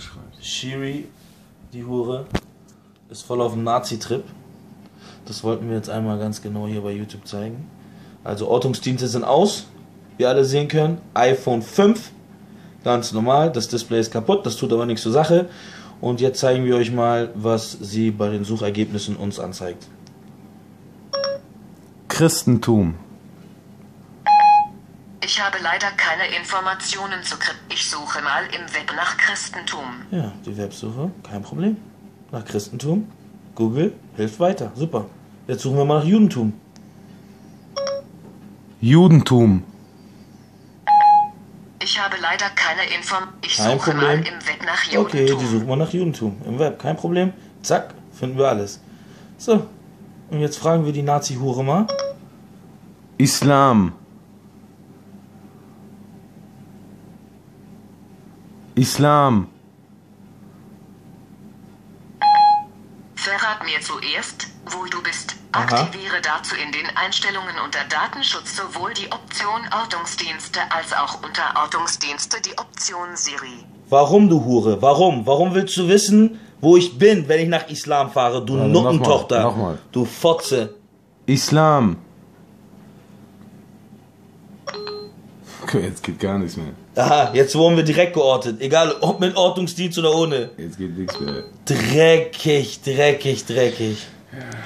beschreibst. Siri, die Hure, ist voll auf dem Nazi-Trip. Das wollten wir jetzt einmal ganz genau hier bei YouTube zeigen. Also Ortungsdienste sind aus, wie alle sehen können. iPhone 5, ganz normal. Das Display ist kaputt, das tut aber nichts zur Sache. Und jetzt zeigen wir euch mal, was sie bei den Suchergebnissen uns anzeigt. Christentum. Ich habe leider keine Informationen zu Christentum. Ich suche mal im Web nach Christentum. Ja, die Websuche, kein Problem. Nach Christentum. Google hilft weiter. Super. Jetzt suchen wir mal nach Judentum. Judentum. Ich habe leider keine Informationen. Ich suche mal im Web nach Judentum. Okay, die suchen wir nach Judentum. Im Web, kein Problem. Zack, finden wir alles. So, und jetzt fragen wir die Nazi-Hure mal. Islam. Islam. Verrat mir zuerst, wo du bist. Aha. Aktiviere dazu in den Einstellungen unter Datenschutz sowohl die Option Ortungsdienste als auch unter Ortungsdienste die Option Siri. Warum, du Hure? Warum? Warum willst du wissen, wo ich bin, wenn ich nach Islam fahre, du Nuttentochter? Nochmal. Du Fotze. Islam. Jetzt geht gar nichts mehr. Aha, jetzt wurden wir direkt geortet. Egal, ob mit Ortungsdienst oder ohne. Jetzt geht nichts mehr. Dreckig, dreckig, dreckig. Ja.